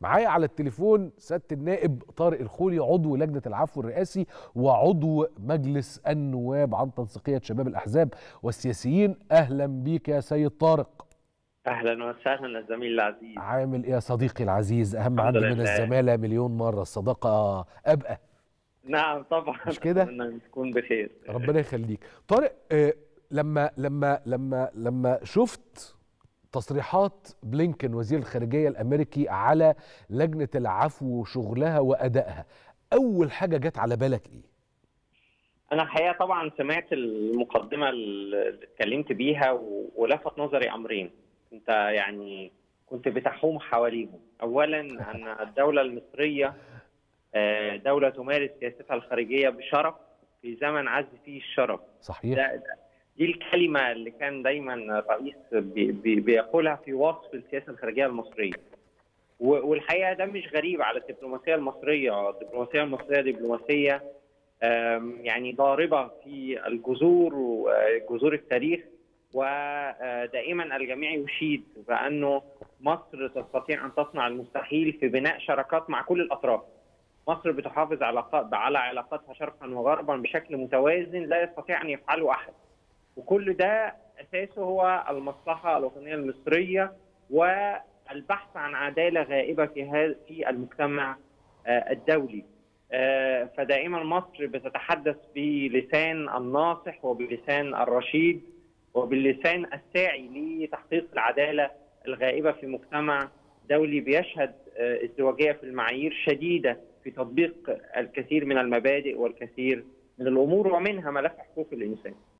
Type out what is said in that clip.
معايا على التليفون سيادة النائب طارق الخولي عضو لجنة العفو الرئاسي وعضو مجلس النواب عن تنسيقية شباب الأحزاب والسياسيين. أهلا بيك يا سيد طارق. أهلا وسهلا الزميل العزيز. عامل إيه يا صديقي العزيز؟ أهم عندي من الزمالة مليون مرة الصداقة أبقى. نعم طبعا، مش كده؟ أتمنى تكون بخير. ربنا يخليك طارق. لما شفت تصريحات بلينكين وزير الخارجية الأمريكي على لجنة العفو وشغلها وأدائها، أول حاجة جت على بالك إيه؟ أنا الحقيقة طبعا سمعت المقدمة اللي اتكلمت بيها ولفت نظري أمرين أنت يعني كنت بتحوم حواليهم. أولا أن الدولة المصرية دولة تمارس سياستها الخارجية بشرف في زمن عز فيه الشرف. صحيح. دي الكلمة اللي كان دايما الرئيس بيقولها في وصف السياسة الخارجية المصرية، والحقيقة ده مش غريب على الدبلوماسية المصرية. الدبلوماسية المصرية دبلوماسية يعني ضاربة في الجذور وجذور التاريخ، ودائما الجميع يشيد بأنه مصر تستطيع أن تصنع المستحيل في بناء شراكات مع كل الأطراف. مصر بتحافظ على علاقاتها شرقا وغربا بشكل متوازن لا يستطيع أن يفعله أحد، وكل ده أساسه هو المصلحة الوطنية المصرية والبحث عن عدالة غائبة في المجتمع الدولي. فدائما مصر بتتحدث بلسان الناصح وبلسان الرشيد وباللسان الساعي لتحقيق العدالة الغائبة في مجتمع دولي بيشهد ازدواجية في المعايير شديدة في تطبيق الكثير من المبادئ والكثير من الأمور، ومنها ملف حقوق الإنسان.